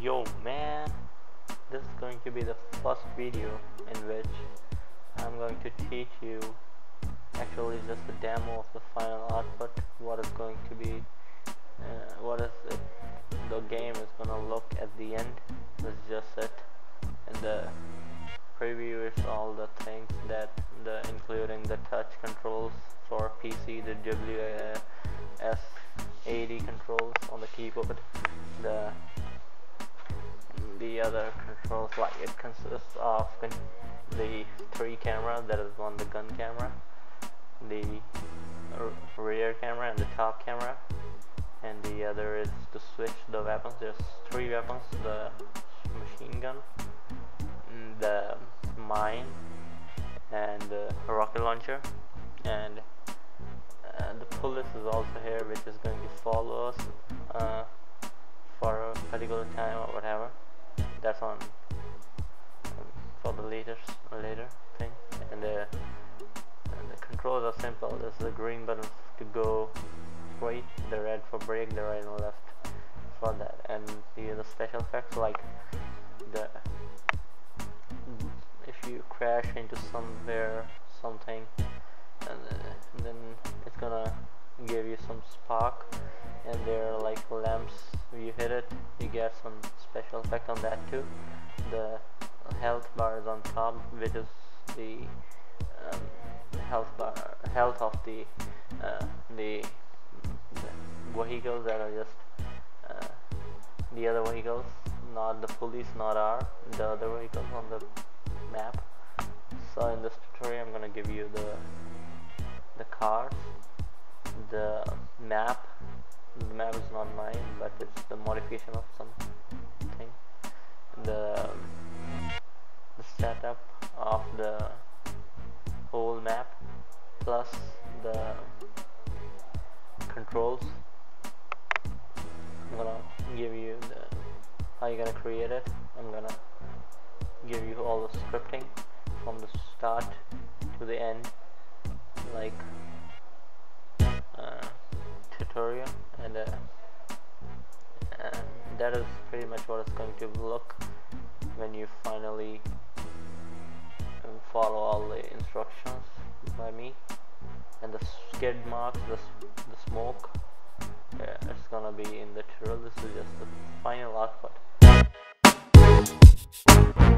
Yo man, this is going to be the first video in which I'm going to teach you, actually just a demo of the final output, what is going to be, the game is gonna look at the end. This is just it, and the preview is all the things that including the touch controls for PC, the WS80 controls on the keyboard, the other controls, like it consists of the three cameras, that is one, the gun camera, the rear camera and the top camera, and the other is to switch the weapons. There's three weapons: the machine gun, the mine, and the rocket launcher, and the police is also here, which is going to follow us for a particular time or whatever. That's on for the later thing. And the controls are simple. There's the green button to go straight, the red for brake, the right and left for that, and the other special effects, like the if you crash into something, and then it's gonna give you some spark, and there are like lamps. You hit it, you get some special effect on that too. The health bar is on top, which is the health of the vehicles that are just the other vehicles, not the police, not the other vehicles on the map. So in this tutorial, I'm gonna give you the cars, the map. The map is not mine, but it's the modification of something. The setup of the whole map, plus the controls. I'm gonna give you how you're gonna create it. I'm gonna give you all the scripting from the start to the end, like tutorial, and that is pretty much what it's going to look when you finally follow all the instructions by me. And the skid marks, the smoke, it's gonna be in the tutorial. This is just the final output.